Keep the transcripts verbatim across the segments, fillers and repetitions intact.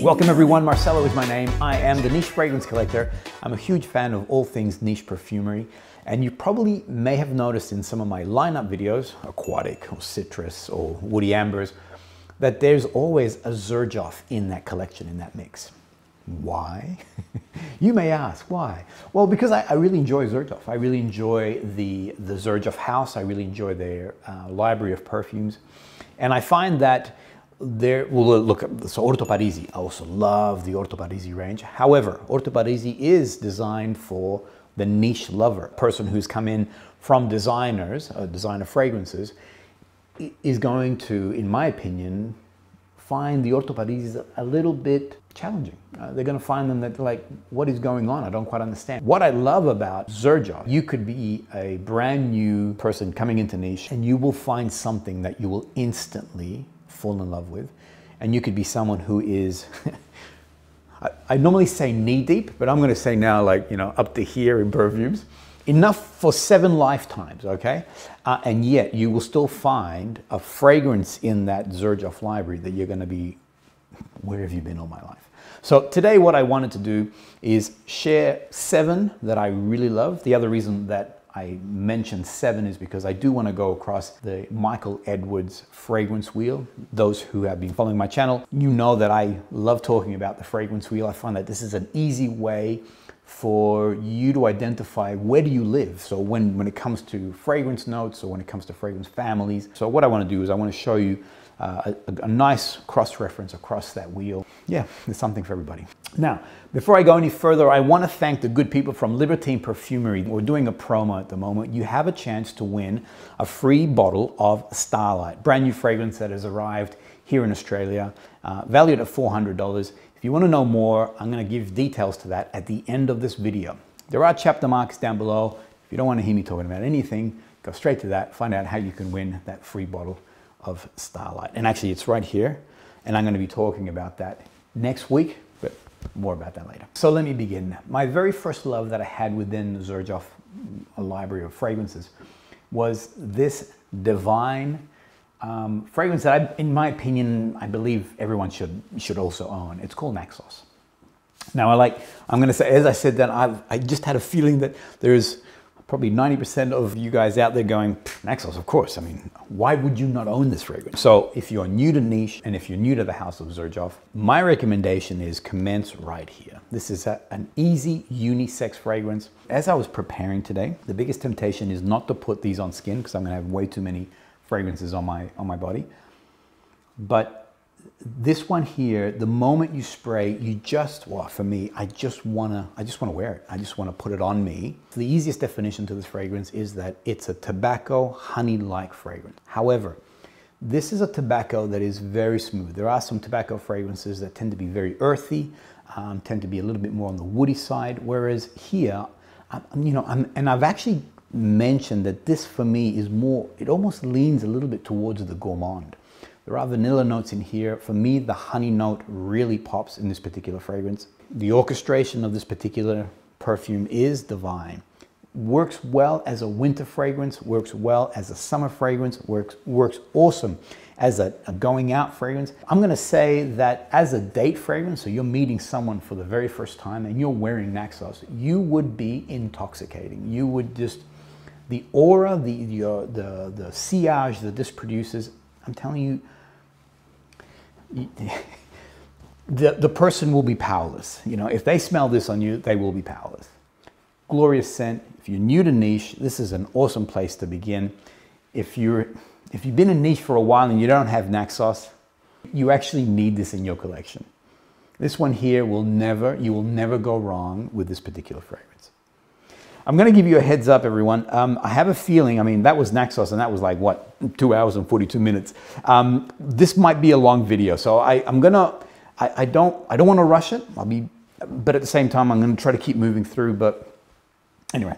Welcome everyone, Marcelo is my name. I am the Niche Fragrance Collector. I'm a huge fan of all things niche perfumery, and you probably may have noticed in some of my lineup videos, aquatic or citrus or woody ambers, that there's always a Xerjoff in that collection, in that mix. Why? You may ask, why? Well, because I, I really enjoy Xerjoff. I really enjoy the, the Xerjoff house. I really enjoy their uh, library of perfumes. And I find that there, well, look, so Orto Parisi. I also love the Orto Parisi range. However, Orto Parisi is designed for the niche lover, a person who's come in from designers, uh, designer fragrances, is going to, in my opinion, find the Orto Parisi a little bit challenging. Uh, they're going to find them that, like, what is going on? I don't quite understand. What I love about Xerjoff, you could be a brand new person coming into niche and you will find something that you will instantly fall in love with. And you could be someone who is, I, I normally say knee deep, but I'm going to say now, like, you know, up to here in perfumes. Enough for seven lifetimes, okay? Uh, and yet you will still find a fragrance in that Xerjoff library that you're gonna be, where have you been all my life? So today what I wanted to do is share seven that I really love. The other reason that I mentioned seven is because I do wanna go across the Michael Edwards fragrance wheel. Those who have been following my channel, you know that I love talking about the fragrance wheel. I find that this is an easy way for you to identify where do you live. So when, when it comes to fragrance notes, or when it comes to fragrance families. So what I wanna do is I wanna show you uh, a, a nice cross-reference across that wheel. Yeah, there's something for everybody. Now, before I go any further, I wanna thank the good people from Libertine Perfumery. We're doing a promo at the moment. You have a chance to win a free bottle of Starlight, brand new fragrance that has arrived here in Australia, uh, valued at four hundred dollars. If you want to know more, I'm going to give details to that at the end of this video. There are chapter marks down below. If you don't want to hear me talking about anything, go straight to that, find out how you can win that free bottle of Starlight. And actually it's right here, and I'm going to be talking about that next week, but more about that later. So let me begin. My very first love that I had within the Xerjoff library of fragrances was this divine Um, fragrance that, I, in my opinion, I believe everyone should should also own. It's called Naxos. Now, I like, I'm going to say, as I said that, I've, I just had a feeling that there's probably ninety percent of you guys out there going, Naxos, of course. I mean, why would you not own this fragrance? So if you're new to niche and if you're new to the house of Xerjoff, my recommendation is commence right here. This is a, an easy unisex fragrance. As I was preparing today, the biggest temptation is not to put these on skin because I'm going to have way too many fragrances on my on my body, but this one here, the moment you spray, you just, well, for me, I just wanna I just wanna wear it. I just wanna put it on me. The easiest definition to this fragrance is that it's a tobacco honey-like fragrance. However, this is a tobacco that is very smooth. There are some tobacco fragrances that tend to be very earthy, um, tend to be a little bit more on the woody side. Whereas here, I'm, you know, I'm, and I've actually mentioned that this for me is more, it almost leans a little bit towards the gourmand. There are vanilla notes in here. For me, the honey note really pops in this particular fragrance. The orchestration of this particular perfume is divine. Works well as a winter fragrance, works well as a summer fragrance, works works awesome as a, a going out fragrance. I'm gonna say that as a date fragrance, so you're meeting someone for the very first time and you're wearing Naxos, you would be intoxicating. You would just, the aura, the, the, uh, the, the sillage that this produces, I'm telling you, you the, the person will be powerless. You know, if they smell this on you, they will be powerless. Glorious scent. If you're new to niche, this is an awesome place to begin. If, you're, if you've been in niche for a while and you don't have Naxos, you actually need this in your collection. This one here will never, you will never go wrong with this particular fragrance. I'm going to give you a heads up, everyone. Um, I have a feeling, I mean, that was Naxos, and that was like, what, two hours and forty-two minutes. Um, this might be a long video, so I, I'm going to, I don't, I don't want to rush it. I'll be, but at the same time, I'm going to try to keep moving through, but anyway,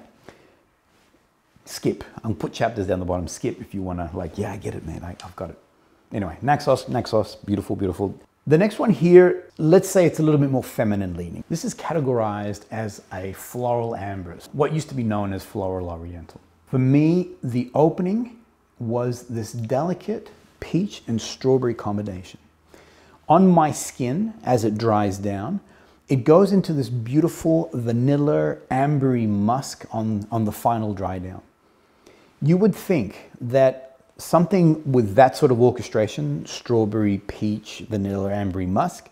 skip. I'll put chapters down the bottom. Skip if you want to, like, yeah, I get it, man. I, I've got it. Anyway, Naxos, Naxos, beautiful, beautiful. The next one here, let's say it's a little bit more feminine leaning. This is categorized as a floral amber, what used to be known as floral oriental. For me, the opening was this delicate peach and strawberry combination. on my skin as it dries down. It goes into this beautiful vanilla, ambery musk on, on the final dry down. You would think that something with that sort of orchestration, strawberry, peach, vanilla, ambery musk,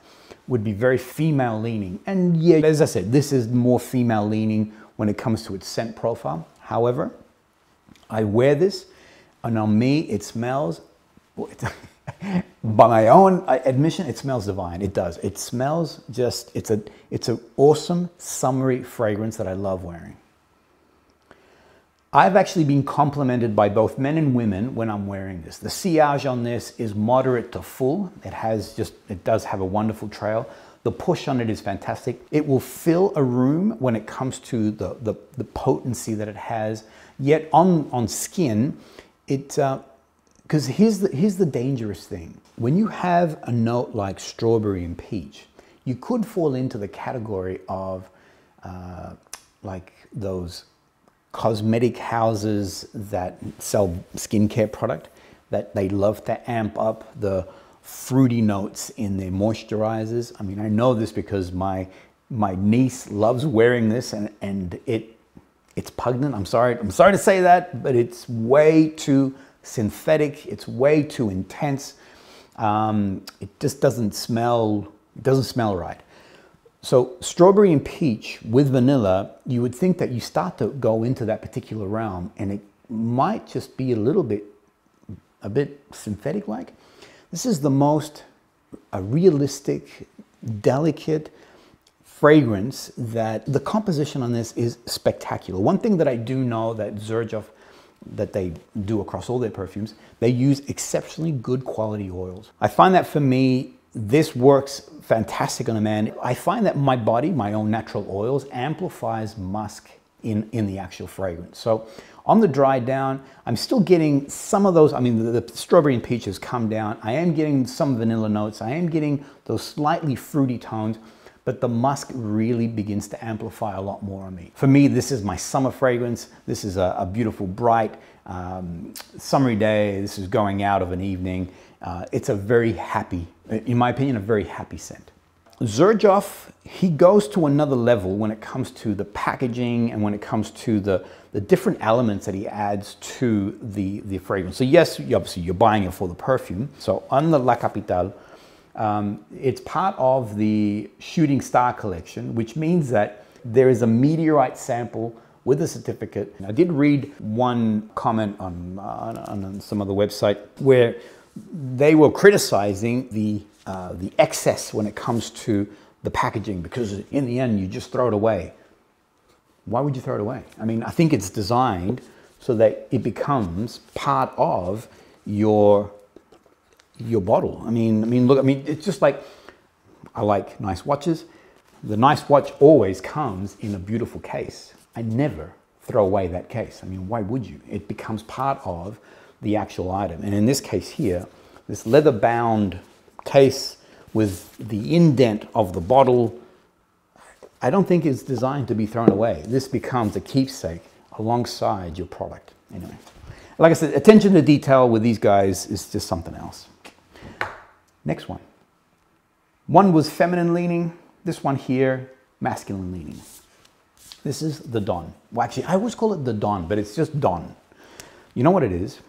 would be very female leaning. And yeah, as I said, this is more female leaning when it comes to its scent profile. However, I wear this and on me, it smells, by my own admission, it smells divine. It does. It smells just, it's a, it's an awesome summery fragrance that I love wearing. I've actually been complimented by both men and women when I'm wearing this. The sillage on this is moderate to full. It has just, it does have a wonderful trail. The push on it is fantastic. It will fill a room when it comes to the, the, the potency that it has. Yet on, on skin, it, uh, because here's the, here's the dangerous thing. When you have a note like strawberry and peach, you could fall into the category of uh, like those cosmetic houses that sell skincare product, that they love to amp up the fruity notes in their moisturizers. I mean, I know this because my my niece loves wearing this, and, and it it's pungent. I'm sorry, I'm sorry to say that, but it's way too synthetic, it's way too intense. Um, it just doesn't smell, it doesn't smell right. So strawberry and peach with vanilla, you would think that you start to go into that particular realm, and it might just be a little bit, a bit synthetic-like. This is the most a realistic, delicate fragrance that the composition on this is spectacular. One thing that I do know that Xerjoff, that they do across all their perfumes, they use exceptionally good quality oils. I find that for me, this works fantastic on a man. I find that my body, my own natural oils, amplifies musk in, in the actual fragrance. So on the dry down, I'm still getting some of those, I mean, the, the strawberry and peaches come down. I am getting some vanilla notes. I am getting those slightly fruity tones, but the musk really begins to amplify a lot more on me. For me, this is my summer fragrance. This is a, a beautiful, bright, um, summery day. This is going out of an evening. Uh, it's a very happy, in my opinion, a very happy scent. Xerjoff, he goes to another level when it comes to the packaging and when it comes to the, the different elements that he adds to the, the fragrance. So yes, obviously you're buying it for the perfume. So on the La Capitale, um, it's part of the Shooting Star collection, which means that there is a meteorite sample with a certificate. And I did read one comment on, uh, on some other website where they were criticizing the, uh, the excess when it comes to the packaging, because in the end, you just throw it away. Why would you throw it away? I mean, I think it's designed so that it becomes part of your, your bottle. I mean, I mean, look, I mean, it's just like, I like nice watches. The nice watch always comes in a beautiful case. I never throw away that case. I mean, why would you? It becomes part of the actual item. And in this case here, this leather bound case with the indent of the bottle, I don't think it's designed to be thrown away. This becomes a keepsake alongside your product. Anyway, like I said, attention to detail with these guys is just something else. Next one. One was feminine leaning, this one here, masculine leaning. This is the Don. Well, actually, I always call it the Don, but it's just Don. You know what it is?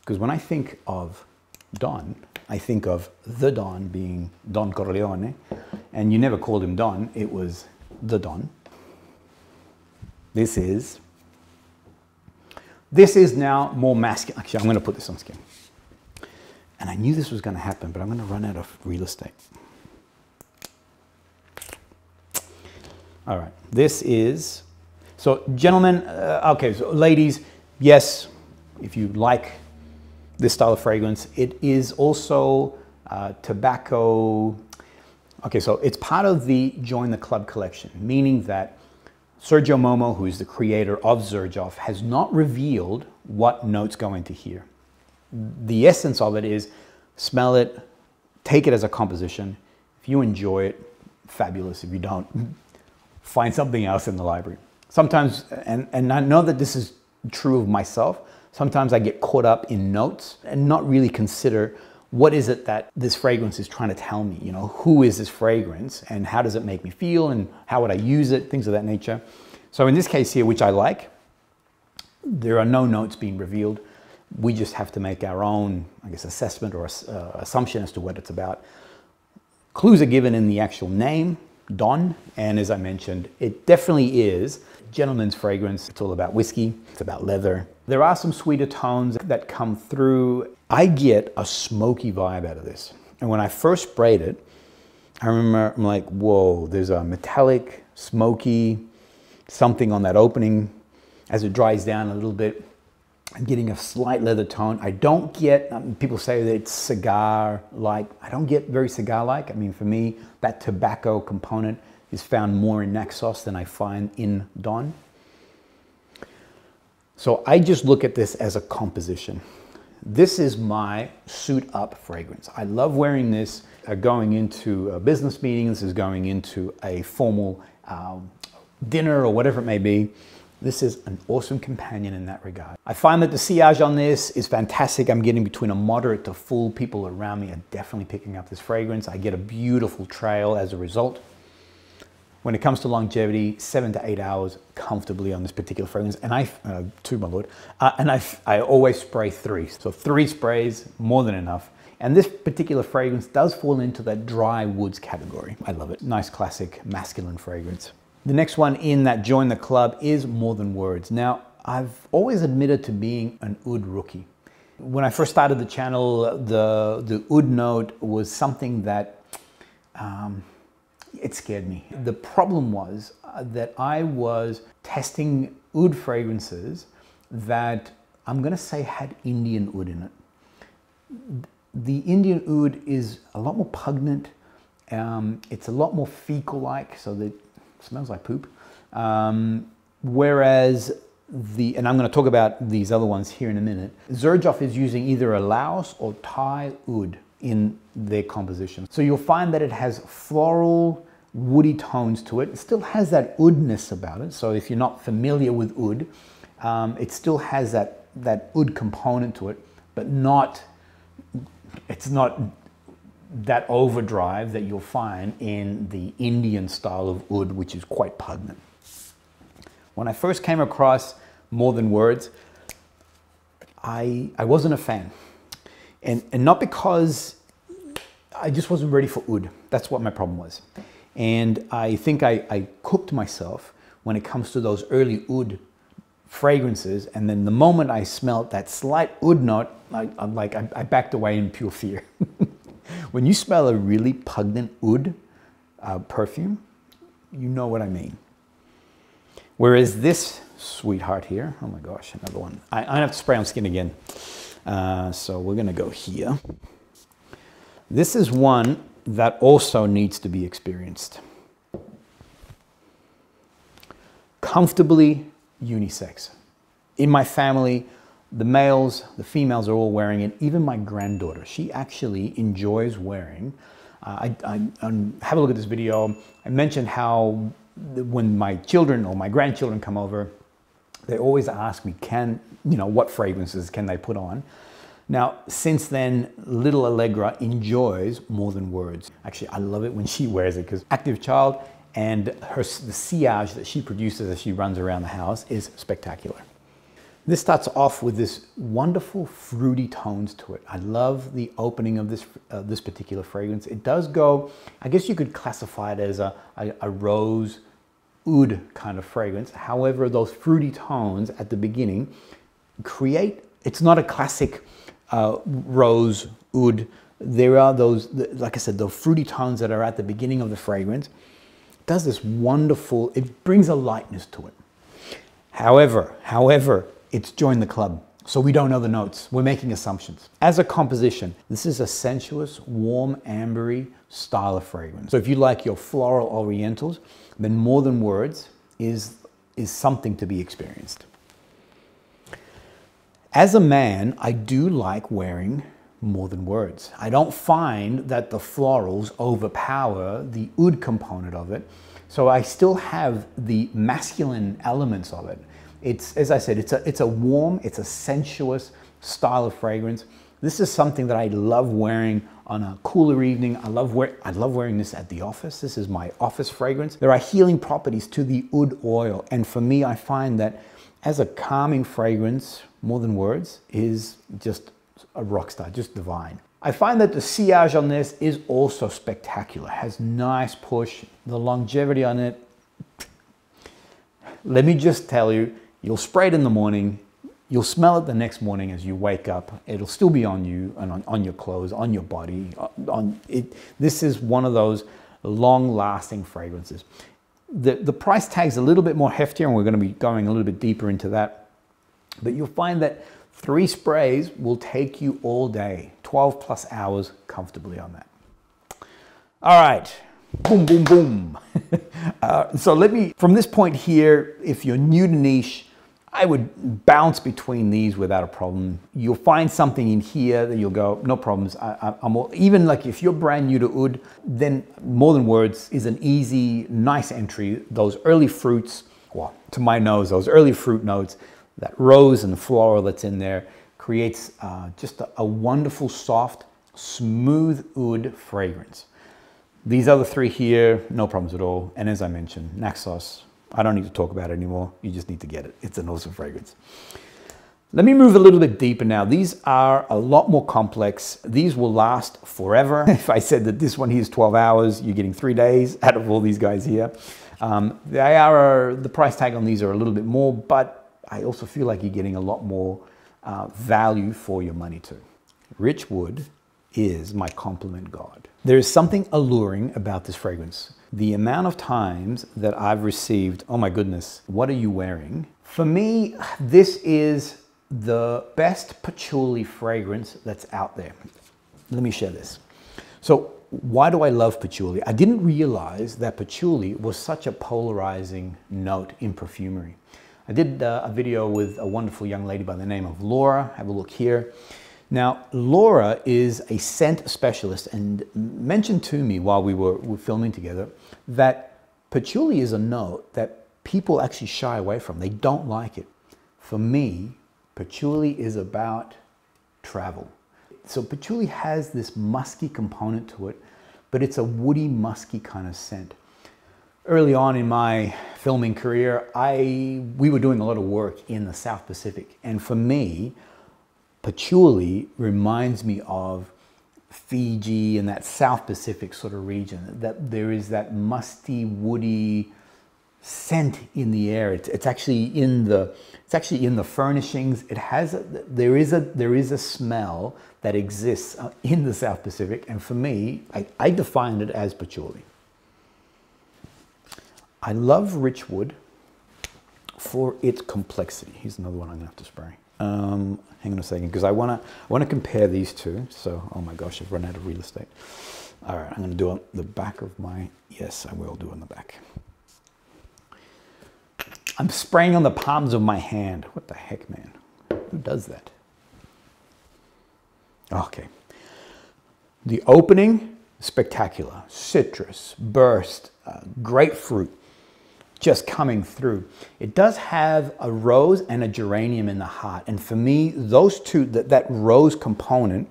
Because when I think of Don, I think of the Don being Don Corleone, and you never called him Don, it was the Don. This is, this is now more masculine. Actually, I'm gonna put this on skin. And I knew this was gonna happen, but I'm gonna run out of real estate. All right, this is, so gentlemen, uh, okay, so ladies, yes, if you like this style of fragrance. It is also uh, tobacco. Okay, so it's part of the Join the Club collection, meaning that Sergio Momo, who is the creator of Xerjoff, has not revealed what notes go into here. The essence of it is smell it, take it as a composition. If you enjoy it, fabulous. If you don't, find something else in the library. Sometimes, and, and I know that this is true of myself, sometimes I get caught up in notes and not really consider what is it that this fragrance is trying to tell me? You know, who is this fragrance and how does it make me feel and how would I use it? Things of that nature. So in this case here, which I like, there are no notes being revealed. We just have to make our own, I guess, assessment or uh, assumption as to what it's about. Clues are given in the actual name, Don, and as I mentioned, it definitely is gentleman's fragrance. It's all about whiskey, it's about leather. There are some sweeter tones that come through. I get a smoky vibe out of this. And when I first sprayed it, I remember I'm like, whoa, there's a metallic, smoky, something on that opening. As it dries down a little bit, I'm getting a slight leather tone. I don't get, um, people say that it's cigar-like. I don't get very cigar-like. I mean, for me, that tobacco component is found more in Naxos than I find in Don. So I just look at this as a composition. This is my suit up fragrance. I love wearing this uh, going into a business meeting. This is going into a formal um, dinner or whatever it may be. This is an awesome companion in that regard. I find that the sillage on this is fantastic. I'm getting between a moderate to full. People around me are definitely picking up this fragrance. I get a beautiful trail as a result. When it comes to longevity, seven to eight hours comfortably on this particular fragrance. And I, uh, two, my lord, uh, and I, I always spray three. So three sprays, more than enough. And this particular fragrance does fall into that dry woods category. I love it. Nice classic masculine fragrance. The next one in that join the club is More Than Words. Now, I've always admitted to being an oud rookie. When I first started the channel, the, the oud note was something that, um, it scared me. The problem was that I was testing oud fragrances that I'm gonna say had Indian oud in it. The Indian oud is a lot more pungent. Um, it's a lot more fecal-like, so that smells like poop. Um, whereas the, and I'm going to talk about these other ones here in a minute, Xerjoff is using either a Laos or Thai oud in their composition. So you'll find that it has floral, woody tones to it. It still has that oudness about it. So if you're not familiar with oud, um, it still has that, that oud component to it, but not, it's not that overdrive that you'll find in the Indian style of oud, which is quite pungent. When I first came across More Than Words, I, I wasn't a fan. And, and not because I just wasn't ready for oud. That's what my problem was. And I think I, I cooked myself when it comes to those early oud fragrances. And then the moment I smelled that slight oud note, I, I'm like, I, I backed away in pure fear. When you smell a really pungent oud uh, perfume, you know what I mean. Whereas this sweetheart here, oh my gosh, another one. I, I have to spray on skin again. Uh, so we're gonna go here. This is one that also needs to be experienced. Comfortably unisex. In my family, the males, the females are all wearing it. Even my granddaughter, she actually enjoys wearing. Uh, I, I, I have a look at this video. I mentioned how when my children or my grandchildren come over, they always ask me, can, you know, what fragrances can they put on? Now, since then, little Allegra enjoys More Than Words. Actually, I love it when she wears it because active child and her, the sillage that she produces as she runs around the house is spectacular. This starts off with this wonderful fruity tones to it. I love the opening of this, uh, this particular fragrance. It does go, I guess you could classify it as a, a, a rose oud kind of fragrance. However, those fruity tones at the beginning create, it's not a classic uh, rose oud. There are those, like I said, the fruity tones that are at the beginning of the fragrance. It does this wonderful, it brings a lightness to it. However, however, it's join the club. So we don't know the notes. We're making assumptions. As a composition, this is a sensuous, warm, ambery style of fragrance. So if you like your floral orientals, then More Than Words is, is something to be experienced. As a man, I do like wearing More Than Words. I don't find that the florals overpower the oud component of it. So I still have the masculine elements of it. It's, as I said, it's a, it's a warm, it's a sensuous style of fragrance. This is something that I love wearing on a cooler evening. I love, wear I love wearing this at the office. This is my office fragrance. There are healing properties to the oud oil. And for me, I find that as a calming fragrance, More Than Words is just a rock star, just divine. I find that the sillage on this is also spectacular, has nice push, the longevity on it. Let me just tell you, you'll spray it in the morning, you'll smell it the next morning as you wake up. It'll still be on you and on, on your clothes, on your body. On it. This is one of those long-lasting fragrances. The, the price tag's a little bit more heftier, and we're going to be going a little bit deeper into that. But you'll find that three sprays will take you all day, twelve plus hours comfortably on that. All right. Boom, boom, boom. uh, so let me, from this point here, if you're new to niche, I would bounce between these without a problem. You'll find something in here that you'll go, no problems. I, I, I'm all, even like if you're brand new to oud, then More Than Words is an easy, nice entry. Those early fruits, well, to my nose, those early fruit notes, that rose and the floral that's in there creates uh, just a, a wonderful, soft, smooth oud fragrance. These other three here, no problems at all. And as I mentioned, Naxos, I don't need to talk about it anymore. You just need to get it. It's an awesome fragrance. Let me move a little bit deeper now. These are a lot more complex. These will last forever. If I said that this one here is twelve hours, you're getting three days out of all these guys here. Um, they are, the price tag on these are a little bit more, but I also feel like you're getting a lot more uh, value for your money too. Richwood is my compliment god. There is something alluring about this fragrance. The amount of times that I've received, oh my goodness, what are you wearing? For me, this is the best patchouli fragrance that's out there. Let me share this. So why do I love patchouli? I didn't realize that patchouli was such a polarizing note in perfumery. I did uh, a video with a wonderful young lady by the name of Laura. Have a look here. Now, Laura is a scent specialist and mentioned to me while we were, were filming together that patchouli is a note that people actually shy away from. They don't like it. For me, patchouli is about travel. So patchouli has this musky component to it, but it's a woody, musky kind of scent. Early on in my filming career, I, we were doing a lot of work in the South Pacific, and for me, patchouli reminds me of Fiji and that South Pacific sort of region, that there is that musty, woody scent in the air. It's, it's actually in the, it's actually in the furnishings. It has, a, there is a, there is a smell that exists in the South Pacific. And for me, I, I defined it as patchouli. I love Richwood for its complexity. Here's another one I'm gonna have to spray. Um, hang on a second, because I want to I want to compare these two. So, oh my gosh, I've run out of real estate. All right, I'm going to do on the back of my, yes, I will do on the back. I'm spraying on the palms of my hand. What the heck, man? Who does that? Okay. The opening, spectacular. Citrus, burst, uh, grapefruit. Just coming through. It does have a rose and a geranium in the heart, and for me, those two, that, that rose component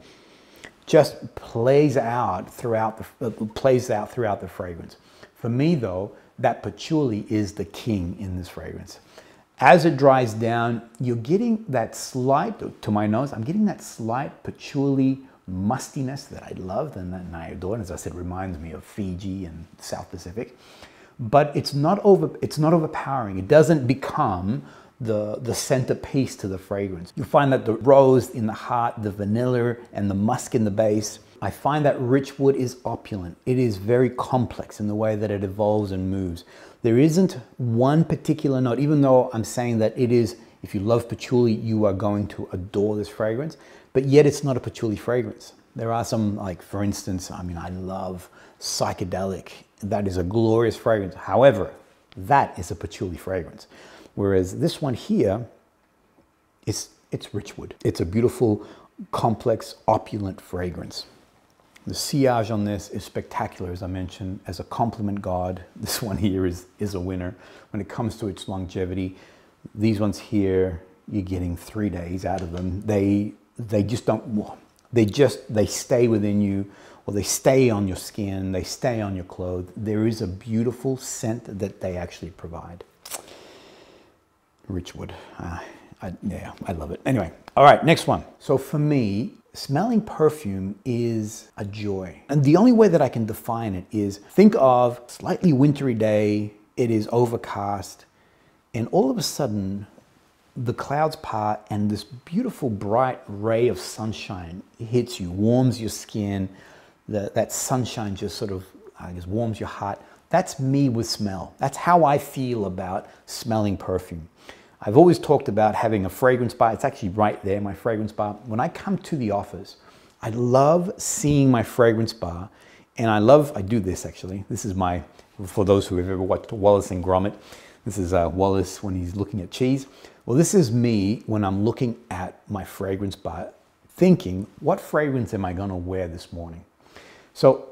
just plays out throughout the uh, plays out throughout the fragrance. For me, though, that patchouli is the king in this fragrance. As it dries down, you're getting that slight, to my nose, I'm getting that slight patchouli mustiness that I loved and that I adore, and as I said, reminds me of Fiji and South Pacific. But it's not over, it's not overpowering. It doesn't become the, the centerpiece to the fragrance. You find that the rose in the heart, the vanilla, and the musk in the base. I find that Richwood is opulent. It is very complex in the way that it evolves and moves. There isn't one particular note, even though I'm saying that it is, if you love patchouli, you are going to adore this fragrance, but yet it's not a patchouli fragrance. There are some, like for instance, I mean, I love psychedelic. That is a glorious fragrance. However, that is a patchouli fragrance. Whereas this one here, it's, it's Richwood. It's a beautiful, complex, opulent fragrance. The sillage on this is spectacular, as I mentioned. As a compliment god, this one here is, is a winner. When it comes to its longevity, these ones here, you're getting three days out of them. They, they just don't, well, They just, they stay within you, or they stay on your skin, they stay on your clothes. There is a beautiful scent that they actually provide. Richwood, uh, I, yeah, I love it. Anyway, all right, next one. So for me, smelling perfume is a joy. And the only way that I can define it is, think of a slightly wintry day, it is overcast, and all of a sudden, the clouds part and this beautiful bright ray of sunshine hits you, warms your skin. The, that sunshine just sort of, I guess, warms your heart. That's me with smell. That's how I feel about smelling perfume. I've always talked about having a fragrance bar. It's actually right there, my fragrance bar. When I come to the office, I love seeing my fragrance bar. And I love, I do this actually. This is my, for those who have ever watched Wallace and Gromit, this is uh, Wallace when he's looking at cheese. Well, this is me when I'm looking at my fragrance bar, thinking, what fragrance am I gonna wear this morning? So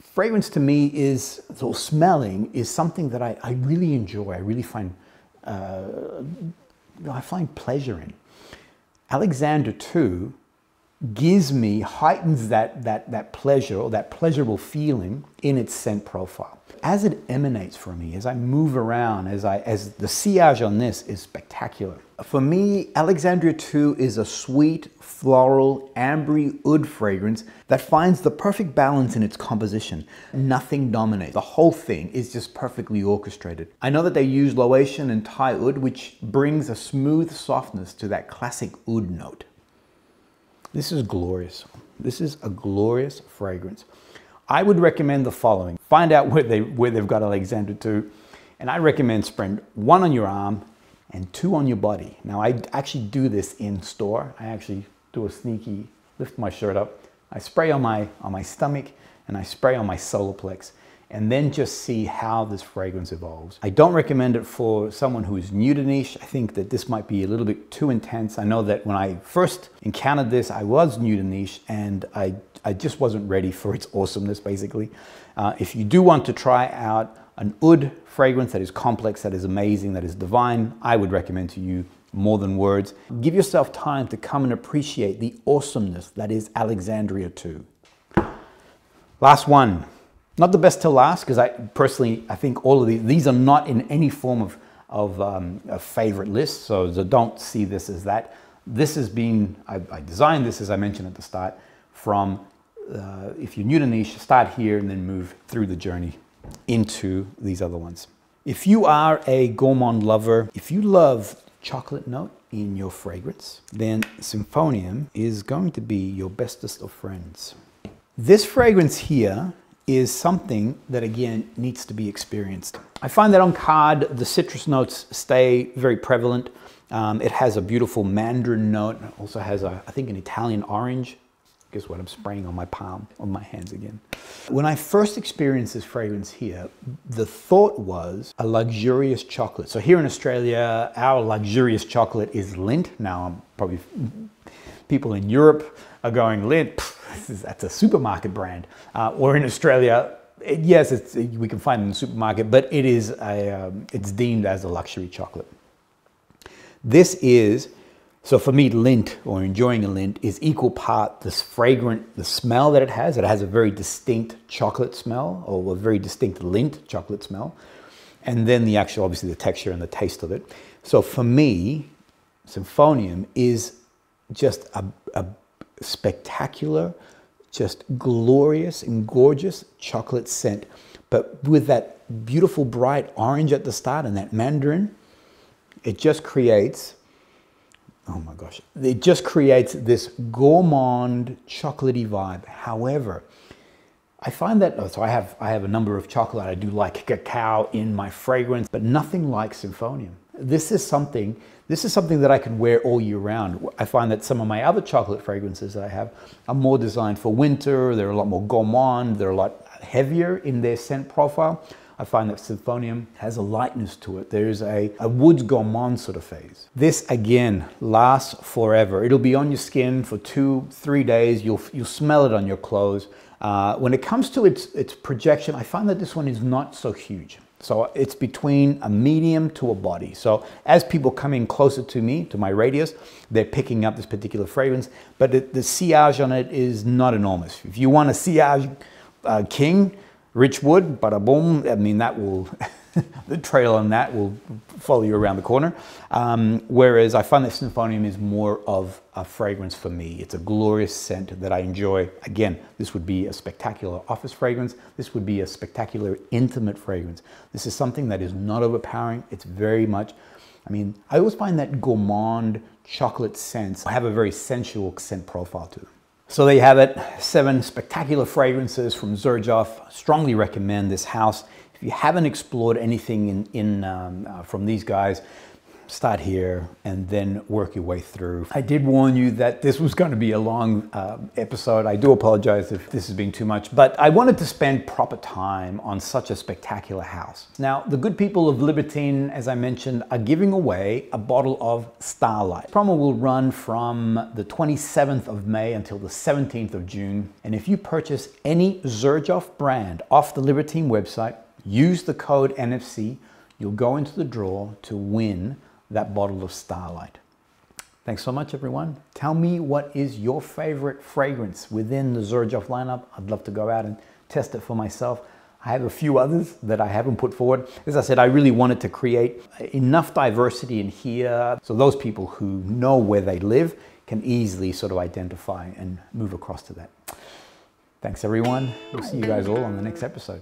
fragrance to me is, or smelling is something that I, I really enjoy. I really find, uh, I find pleasure in. Alexandria the Second gives me, heightens that, that, that pleasure or that pleasurable feeling in its scent profile. As it emanates from me, as I move around, as I, as the sillage on this is spectacular. For me, Alexandria the Second is a sweet, floral, ambery oud fragrance that finds the perfect balance in its composition. Nothing dominates. The whole thing is just perfectly orchestrated. I know that they use Laotian and Thai oud, which brings a smooth softness to that classic oud note. This is glorious. This is a glorious fragrance. I would recommend the following. Find out where, they, where they've got Alexandria the Second, and I recommend spraying one on your arm and two on your body. Now, I actually do this in store. I actually do a sneaky, lift my shirt up, I spray on my, on my stomach, and I spray on my solar plex, and then just see how this fragrance evolves. I don't recommend it for someone who is new to niche. I think that this might be a little bit too intense. I know that when I first encountered this, I was new to niche, and I I just wasn't ready for its awesomeness, basically. Uh, if you do want to try out an oud fragrance that is complex, that is amazing, that is divine, I would recommend to you More Than Words. Give yourself time to come and appreciate the awesomeness that is Alexandria the Second. Last one. Not the best to last, because I personally, I think all of these, these are not in any form of, of um, a favorite list, so, so don't see this as that. This has been, I, I designed this, as I mentioned at the start, from Uh, if you're new to niche, start here and then move through the journey into these other ones. If you are a gourmand lover, if you love chocolate note in your fragrance, then Symphonium is going to be your bestest of friends. This fragrance here is something that, again, needs to be experienced. I find that on card, the citrus notes stay very prevalent. Um, it has a beautiful mandarin note. It also has, a, I think, an Italian orange. Guess what, I'm spraying on my palm, on my hands again. When I first experienced this fragrance here, the thought was a luxurious chocolate. So here in Australia, our luxurious chocolate is Lindt. Now, I'm probably, people in Europe are going, Lindt, pff, this is, that's a supermarket brand. Uh, or in Australia, it, yes, it's, it, we can find it in the supermarket, but it is a, um, it's deemed as a luxury chocolate. This is, so for me, Lindt, or enjoying a Lindt, is equal part this fragrant, the smell that it has. It has a very distinct chocolate smell, or a very distinct Lindt chocolate smell. And then the actual, obviously, the texture and the taste of it. So for me, Symphonium is just a, a spectacular, just glorious and gorgeous chocolate scent. But with that beautiful bright orange at the start and that mandarin, it just creates, oh my gosh, it just creates this gourmand chocolatey vibe. However, I find that, oh, so I have, I have a number of chocolate, I do like cacao in my fragrance, but nothing like Symphonium. This is something, this is something that I can wear all year round. I find that some of my other chocolate fragrances that I have are more designed for winter, they're a lot more gourmand, they're a lot heavier in their scent profile. I find that Symphonium has a lightness to it. There's a, a woods gourmand sort of phase. This, again, lasts forever. It'll be on your skin for two, three days. You'll, you'll smell it on your clothes. Uh, when it comes to its, its projection, I find that this one is not so huge. So it's between a medium to a body. So as people come in closer to me, to my radius, they're picking up this particular fragrance, but it, the sillage on it is not enormous. If you want a sillage uh, king, Richwood, bada boom, I mean, that will, the trail on that will follow you around the corner. Um, whereas I find that Symphonium is more of a fragrance for me. It's a glorious scent that I enjoy. Again, this would be a spectacular office fragrance. This would be a spectacular intimate fragrance. This is something that is not overpowering. It's very much, I mean, I always find that gourmand chocolate scents have a very sensual scent profile to them. So there you have it, seven spectacular fragrances from Xerjoff. Strongly recommend this house. If you haven't explored anything in, in um, uh, from these guys, start here and then work your way through. I did warn you that this was going to be a long uh, episode. I do apologize if this has been too much, but I wanted to spend proper time on such a spectacular house. Now, the good people of Libertine, as I mentioned, are giving away a bottle of Starlight. The promo will run from the twenty-seventh of May until the seventeenth of June. And if you purchase any Xerjoff brand off the Libertine website, use the code N F C, you'll go into the draw to win that bottle of Starlight. Thanks so much, everyone. Tell me, what is your favorite fragrance within the Xerjoff lineup? I'd love to go out and test it for myself. I have a few others that I haven't put forward. As I said, I really wanted to create enough diversity in here so those people who know where they live can easily sort of identify and move across to that. Thanks, everyone. We'll see you guys all on the next episode.